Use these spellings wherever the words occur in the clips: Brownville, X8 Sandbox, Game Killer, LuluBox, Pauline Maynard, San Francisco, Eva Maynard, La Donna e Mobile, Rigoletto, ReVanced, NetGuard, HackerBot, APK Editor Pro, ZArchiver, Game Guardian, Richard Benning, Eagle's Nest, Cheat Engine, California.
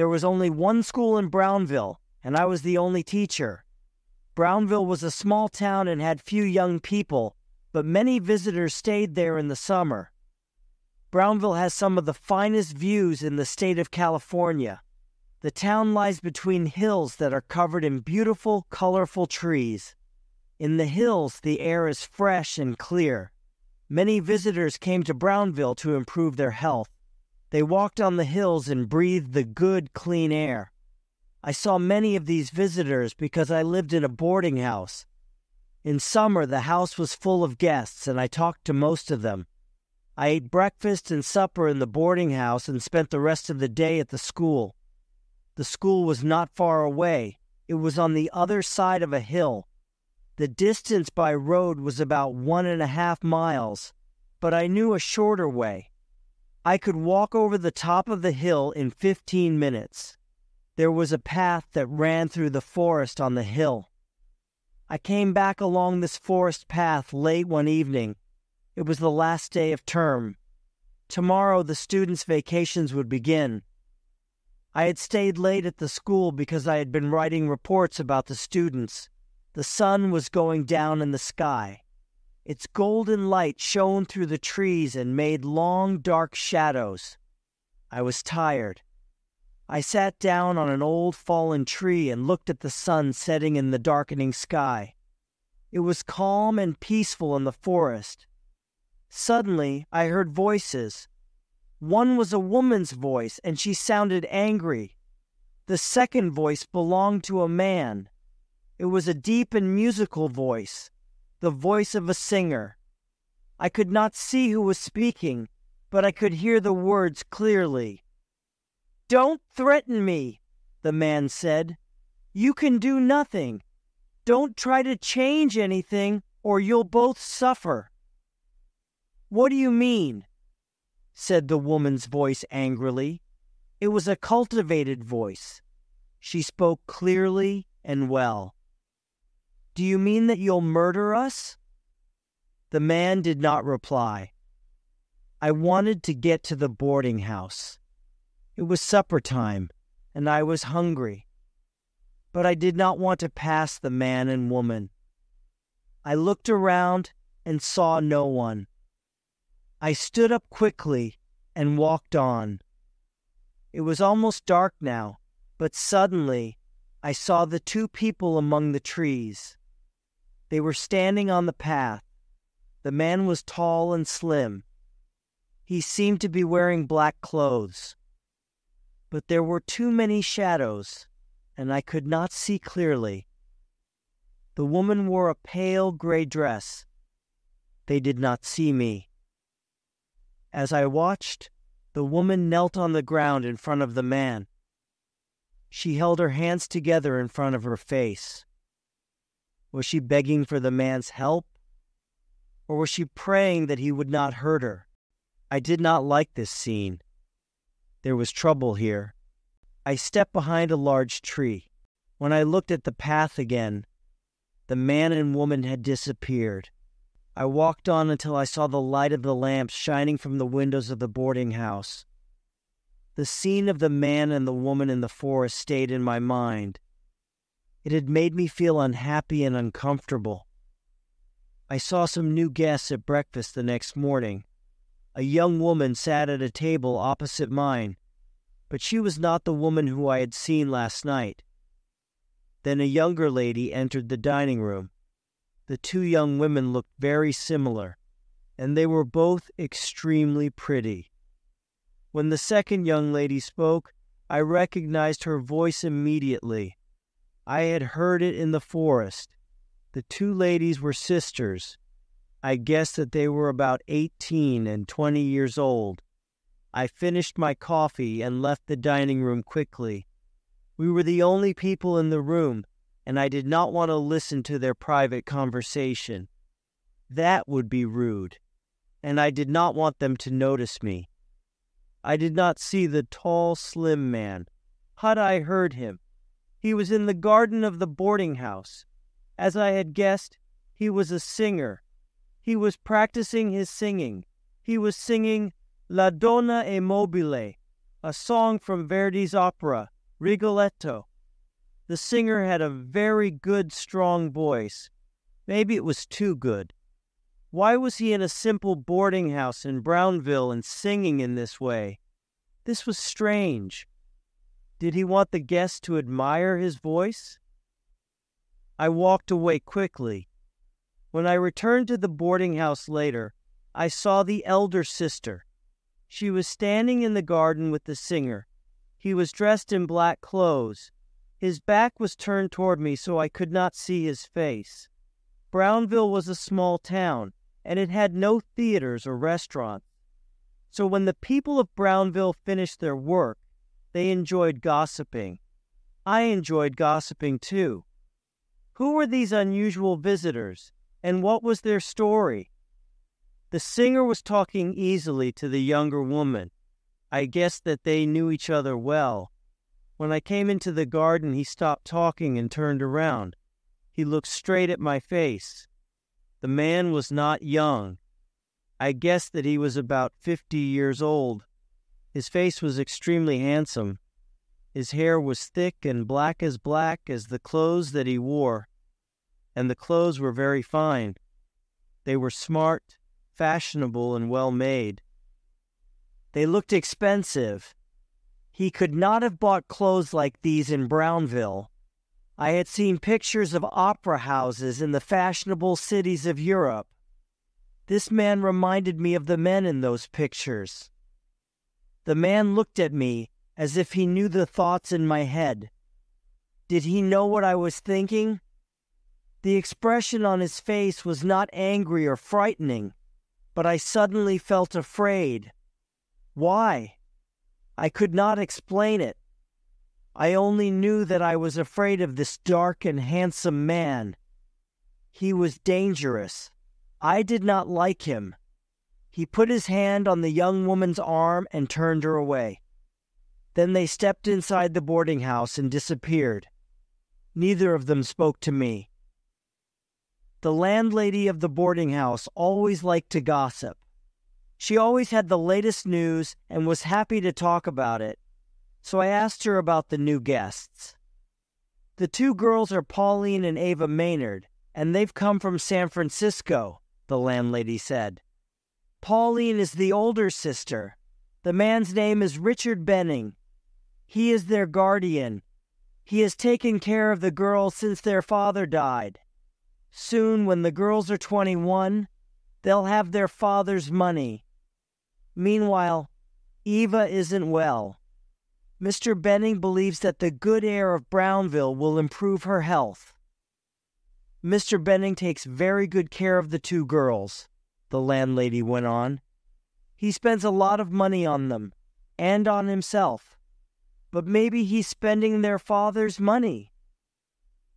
There was only one school in Brownville, and I was the only teacher. Brownville was a small town and had few young people, but many visitors stayed there in the summer. Brownville has some of the finest views in the state of California. The town lies between hills that are covered in beautiful, colorful trees. In the hills, the air is fresh and clear. Many visitors came to Brownville to improve their health. They walked on the hills and breathed the good, clean air. I saw many of these visitors because I lived in a boarding house. In summer, the house was full of guests, and I talked to most of them. I ate breakfast and supper in the boarding house and spent the rest of the day at the school. The school was not far away. It was on the other side of a hill. The distance by road was about 1.5 miles, but I knew a shorter way. I could walk over the top of the hill in 15 minutes. There was a path that ran through the forest on the hill. I came back along this forest path late one evening. It was the last day of term. Tomorrow the students' vacations would begin. I had stayed late at the school because I had been writing reports about the students. The sun was going down in the sky. Its golden light shone through the trees and made long, dark shadows. I was tired. I sat down on an old fallen tree and looked at the sun setting in the darkening sky. It was calm and peaceful in the forest. Suddenly, I heard voices. One was a woman's voice, and she sounded angry. The second voice belonged to a man. It was a deep and musical voice, the voice of a singer. I could not see who was speaking, but I could hear the words clearly. "Don't threaten me," the man said. "You can do nothing. Don't try to change anything, or you'll both suffer." "What do you mean?" said the woman's voice angrily. It was a cultivated voice. She spoke clearly and well. "Do you mean that you'll murder us?" The man did not reply. I wanted to get to the boarding house. It was supper time, and I was hungry. But I did not want to pass the man and woman. I looked around and saw no one. I stood up quickly and walked on. It was almost dark now, but suddenly I saw the two people among the trees. They were standing on the path. The man was tall and slim. He seemed to be wearing black clothes. But there were too many shadows, and I could not see clearly. The woman wore a pale gray dress. They did not see me. As I watched, the woman knelt on the ground in front of the man. She held her hands together in front of her face. Was she begging for the man's help? Or was she praying that he would not hurt her? I did not like this scene. There was trouble here. I stepped behind a large tree. When I looked at the path again, the man and woman had disappeared. I walked on until I saw the light of the lamps shining from the windows of the boarding house. The scene of the man and the woman in the forest stayed in my mind. It had made me feel unhappy and uncomfortable. I saw some new guests at breakfast the next morning. A young woman sat at a table opposite mine, but she was not the woman who I had seen last night. Then a younger lady entered the dining room. The two young women looked very similar, and they were both extremely pretty. When the second young lady spoke, I recognized her voice immediately. I had heard it in the forest. The two ladies were sisters. I guessed that they were about 18 and 20 years old. I finished my coffee and left the dining room quickly. We were the only people in the room, and I did not want to listen to their private conversation. That would be rude, and I did not want them to notice me. I did not see the tall, slim man. Had I heard him, he was in the garden of the boarding house. As I had guessed, he was a singer. He was practicing his singing. He was singing La Donna e Mobile, a song from Verdi's opera, Rigoletto. The singer had a very good, strong voice. Maybe it was too good. Why was he in a simple boarding house in Brownville and singing in this way? This was strange. Did he want the guests to admire his voice? I walked away quickly. When I returned to the boarding house later, I saw the elder sister. She was standing in the garden with the singer. He was dressed in black clothes. His back was turned toward me, so I could not see his face. Brownville was a small town, and it had no theaters or restaurants. So when the people of Brownville finished their work, they enjoyed gossiping. I enjoyed gossiping too. Who were these unusual visitors, and what was their story? The singer was talking easily to the younger woman. I guessed that they knew each other well. When I came into the garden, he stopped talking and turned around. He looked straight at my face. The man was not young. I guessed that he was about 50 years old. His face was extremely handsome. His hair was thick and black as the clothes that he wore. And the clothes were very fine. They were smart, fashionable, and well made. They looked expensive. He could not have bought clothes like these in Brownville. I had seen pictures of opera houses in the fashionable cities of Europe. This man reminded me of the men in those pictures. The man looked at me as if he knew the thoughts in my head. Did he know what I was thinking? The expression on his face was not angry or frightening, but I suddenly felt afraid. Why? I could not explain it. I only knew that I was afraid of this dark and handsome man. He was dangerous. I did not like him. He put his hand on the young woman's arm and turned her away. Then they stepped inside the boarding house and disappeared. Neither of them spoke to me. The landlady of the boarding house always liked to gossip. She always had the latest news and was happy to talk about it. So I asked her about the new guests. The two girls are Pauline and Eva Maynard, and they've come from San Francisco, the landlady said. Pauline is the older sister. The man's name is Richard Benning. He is their guardian. He has taken care of the girls since their father died. Soon, when the girls are 21, they'll have their father's money. Meanwhile, Eva isn't well. Mr. Benning believes that the good air of Brownville will improve her health. Mr. Benning takes very good care of the two girls, the landlady went on. He spends a lot of money on them, and on himself. But maybe he's spending their father's money.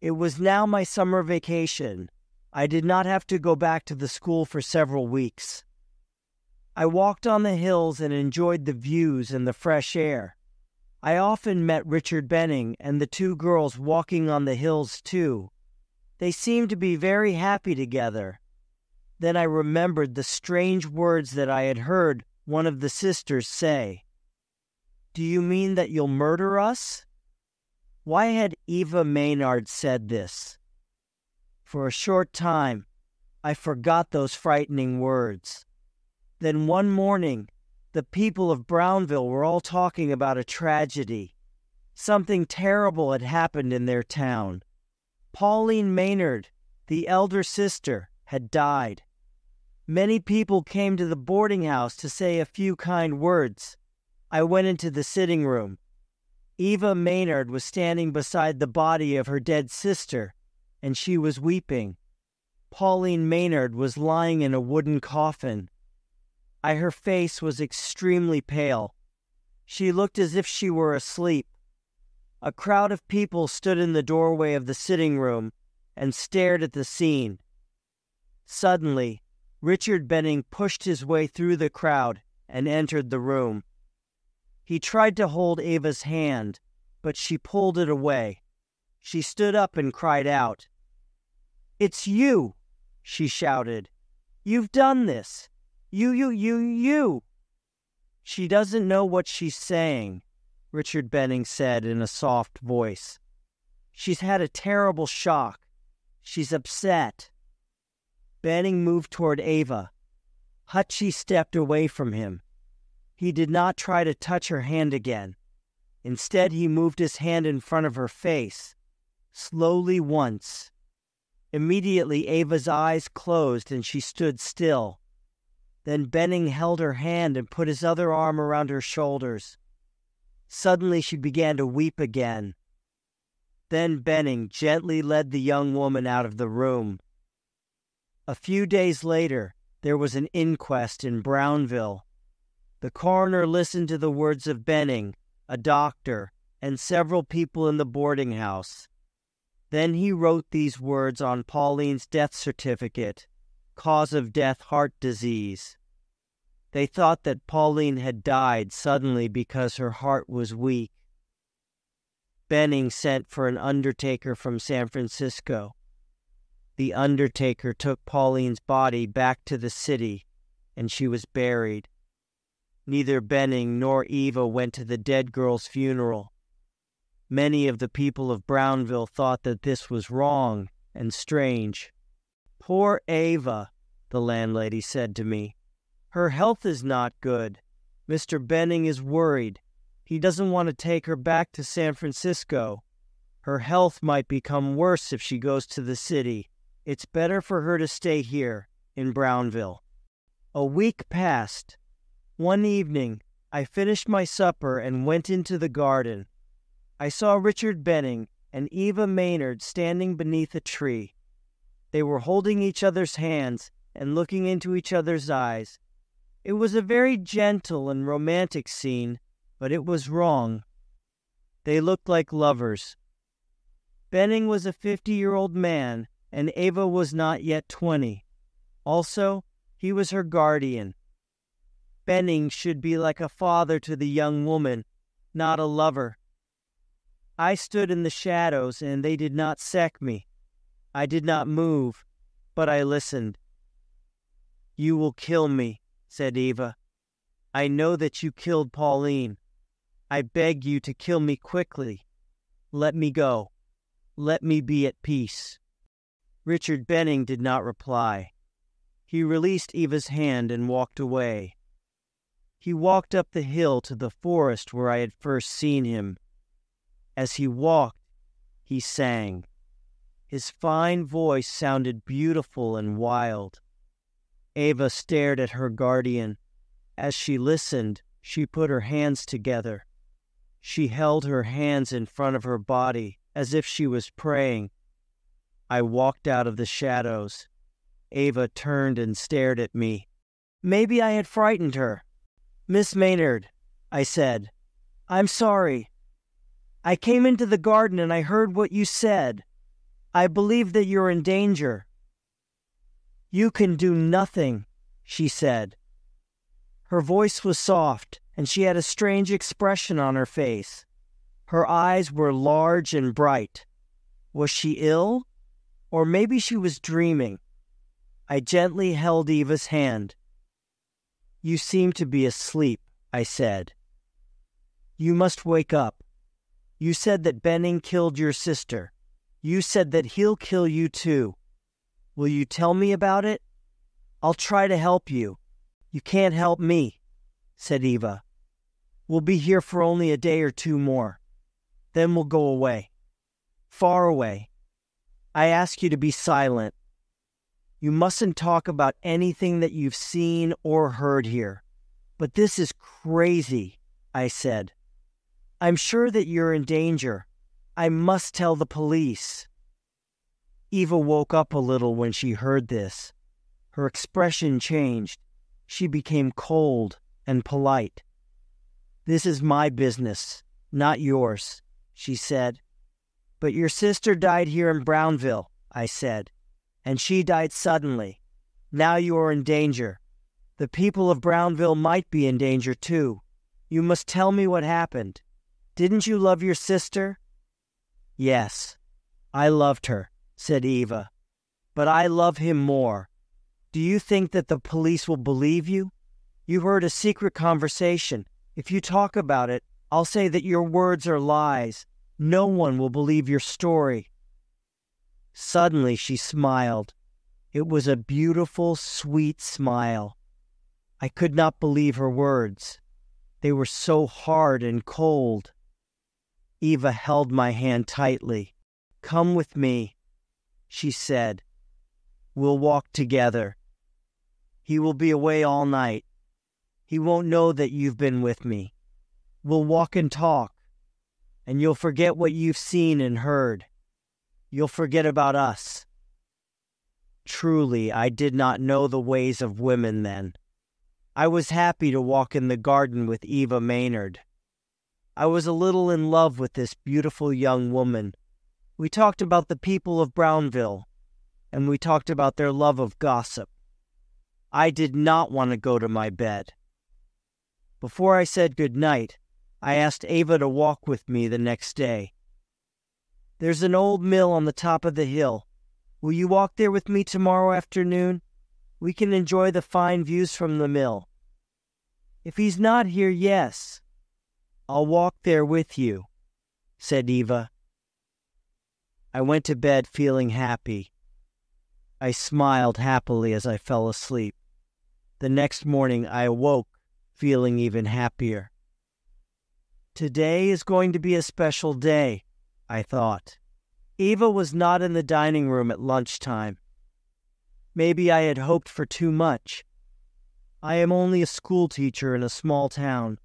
It was now my summer vacation. I did not have to go back to the school for several weeks. I walked on the hills and enjoyed the views and the fresh air. I often met Richard Benning and the two girls walking on the hills too. They seemed to be very happy together. Then I remembered the strange words that I had heard one of the sisters say. Do you mean that you'll murder us? Why had Eva Maynard said this? For a short time, I forgot those frightening words. Then one morning, the people of Brownville were all talking about a tragedy. Something terrible had happened in their town. Pauline Maynard, the elder sister, had died. Many people came to the boarding house to say a few kind words. I went into the sitting room. Eva Maynard was standing beside the body of her dead sister, and she was weeping. Pauline Maynard was lying in a wooden coffin. Her face was extremely pale. She looked as if she were asleep. A crowd of people stood in the doorway of the sitting room and stared at the scene. Suddenly, Richard Benning pushed his way through the crowd and entered the room. He tried to hold Eva's hand, but she pulled it away. She stood up and cried out. "It's you!" she shouted. "You've done this! You!" She doesn't know what she's saying, Richard Benning said in a soft voice. She's had a terrible shock. She's upset. Benning moved toward Eva. Hutchie stepped away from him. He did not try to touch her hand again. Instead, he moved his hand in front of her face, slowly once. Immediately, Eva's eyes closed and she stood still. Then Benning held her hand and put his other arm around her shoulders. Suddenly, she began to weep again. Then Benning gently led the young woman out of the room. A few days later, there was an inquest in Brownville. The coroner listened to the words of Benning, a doctor, and several people in the boarding house. Then he wrote these words on Pauline's death certificate: cause of death, heart disease. They thought that Pauline had died suddenly because her heart was weak. Benning sent for an undertaker from San Francisco. The undertaker took Pauline's body back to the city, and she was buried. Neither Benning nor Eva went to the dead girl's funeral. Many of the people of Brownville thought that this was wrong and strange. "Poor Eva," the landlady said to me. "Her health is not good. Mr. Benning is worried. He doesn't want to take her back to San Francisco. Her health might become worse if she goes to the city. It's better for her to stay here in Brownville." A week passed. One evening, I finished my supper and went into the garden. I saw Richard Benning and Eva Maynard standing beneath a tree. They were holding each other's hands and looking into each other's eyes. It was a very gentle and romantic scene, but it was wrong. They looked like lovers. Benning was a 50-year-old man, and Eva was not yet 20. Also, he was her guardian. Benning should be like a father to the young woman, not a lover. I stood in the shadows and they did not sack me. I did not move, but I listened. "You will kill me," said Eva. "I know that you killed Pauline. I beg you to kill me quickly. Let me go. Let me be at peace." Richard Benning did not reply. He released Eva's hand and walked away. He walked up the hill to the forest where I had first seen him. As he walked, he sang. His fine voice sounded beautiful and wild. Eva stared at her guardian. As she listened, she put her hands together. She held her hands in front of her body as if she was praying. I walked out of the shadows. Eva turned and stared at me. Maybe I had frightened her. "Miss Maynard," I said, "I'm sorry. I came into the garden and I heard what you said. I believe that you're in danger." "You can do nothing," she said. Her voice was soft, and she had a strange expression on her face. Her eyes were large and bright. Was she ill? Or maybe she was dreaming. I gently held Eva's hand. "You seem to be asleep," I said. "You must wake up. You said that Benning killed your sister. You said that he'll kill you too. Will you tell me about it? I'll try to help you." "You can't help me," said Eva. "We'll be here for only a day or two more. Then we'll go away. Far away. I ask you to be silent. You mustn't talk about anything that you've seen or heard here." "But this is crazy," I said. "I'm sure that you're in danger. I must tell the police." Eva woke up a little when she heard this. Her expression changed. She became cold and polite. "This is my business, not yours," she said. "But your sister died here in Brownville," I said. "And she died suddenly. Now you are in danger. The people of Brownville might be in danger too. You must tell me what happened. Didn't you love your sister?" "Yes, I loved her," said Eva. "But I love him more. Do you think that the police will believe you? You heard a secret conversation. If you talk about it, I'll say that your words are lies. No one will believe your story." Suddenly she smiled. It was a beautiful, sweet smile. I could not believe her words. They were so hard and cold. Eva held my hand tightly. "Come with me," she said. "We'll walk together. He will be away all night. He won't know that you've been with me. We'll walk and talk, and you'll forget what you've seen and heard. You'll forget about us." Truly, I did not know the ways of women then. I was happy to walk in the garden with Eva Maynard. I was a little in love with this beautiful young woman. We talked about the people of Brownville, and we talked about their love of gossip. I did not want to go to my bed. Before I said goodnight, I asked Eva to walk with me the next day. "There's an old mill on the top of the hill. Will you walk there with me tomorrow afternoon? We can enjoy the fine views from the mill." "If he's not here, yes. I'll walk there with you," said Eva. I went to bed feeling happy. I smiled happily as I fell asleep. The next morning I awoke feeling even happier. Today is going to be a special day, I thought. Eva was not in the dining room at lunchtime. Maybe I had hoped for too much. I am only a school teacher in a small town,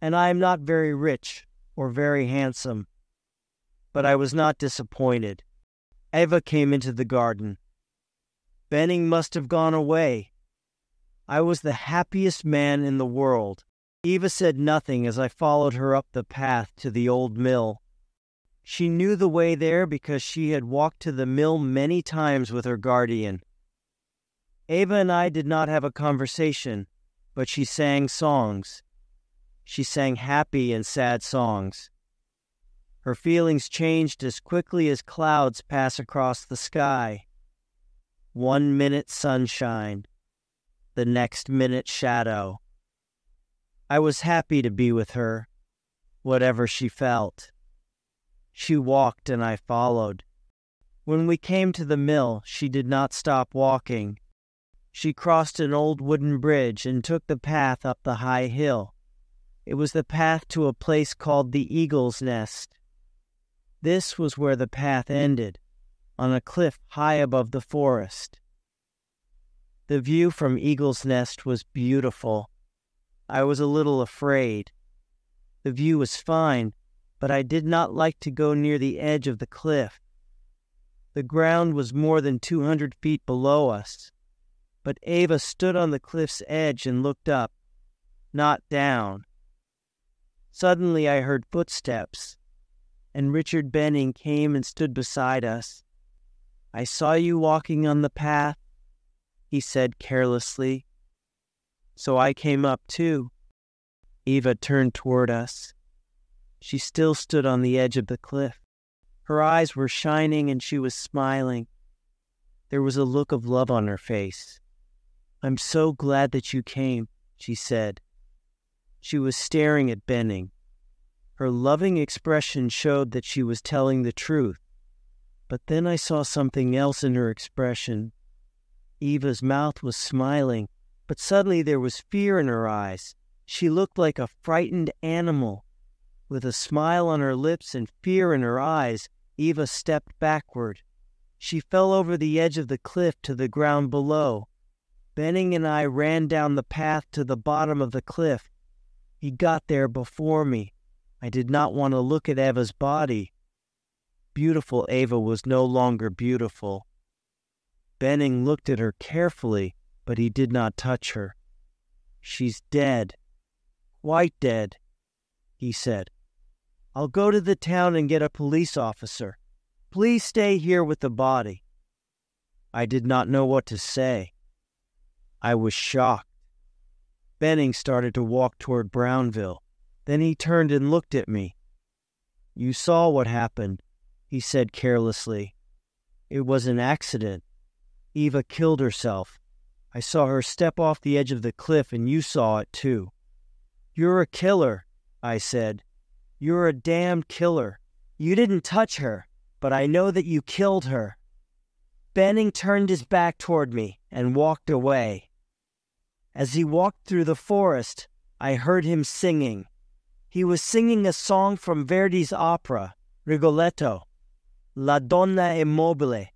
and I am not very rich or very handsome. But I was not disappointed. Eva came into the garden. Benning must have gone away. I was the happiest man in the world. Eva said nothing as I followed her up the path to the old mill. She knew the way there because she had walked to the mill many times with her guardian. Eva and I did not have a conversation, but she sang songs. She sang happy and sad songs. Her feelings changed as quickly as clouds pass across the sky. 1 minute sunshine, the next minute shadow. I was happy to be with her, whatever she felt. She walked and I followed. When we came to the mill, she did not stop walking. She crossed an old wooden bridge and took the path up the high hill. It was the path to a place called the Eagle's Nest. This was where the path ended, on a cliff high above the forest. The view from Eagle's Nest was beautiful. I was a little afraid. The view was fine, but I did not like to go near the edge of the cliff. The ground was more than 200 feet below us, but Eva stood on the cliff's edge and looked up, not down. Suddenly I heard footsteps, and Richard Benning came and stood beside us. "I saw you walking on the path," he said carelessly. So I came up too. Eva turned toward us. She still stood on the edge of the cliff. Her eyes were shining and she was smiling. There was a look of love on her face. "I'm so glad that you came," she said. She was staring at Benning. Her loving expression showed that she was telling the truth. But then I saw something else in her expression. Eva's mouth was smiling, but suddenly there was fear in her eyes. She looked like a frightened animal. With a smile on her lips and fear in her eyes, Eva stepped backward. She fell over the edge of the cliff to the ground below. Benning and I ran down the path to the bottom of the cliff. He got there before me. I did not want to look at Eva's body. Beautiful Eva was no longer beautiful. Benning looked at her carefully, but he did not touch her. "She's dead. Quite dead," he said. "I'll go to the town and get a police officer. Please stay here with the body." I did not know what to say. I was shocked. Benning started to walk toward Brownville. Then he turned and looked at me. "You saw what happened," he said carelessly. "It was an accident. Eva killed herself. I I saw her step off the edge of the cliff and you saw it too. You're a killer, I said. You're a damn killer. You didn't touch her, but I know that you killed her. Benning turned his back toward me and walked away. As he walked through the forest, I heard him singing. He was singing a song from Verdi's opera, Rigoletto, La Donna e Mobile.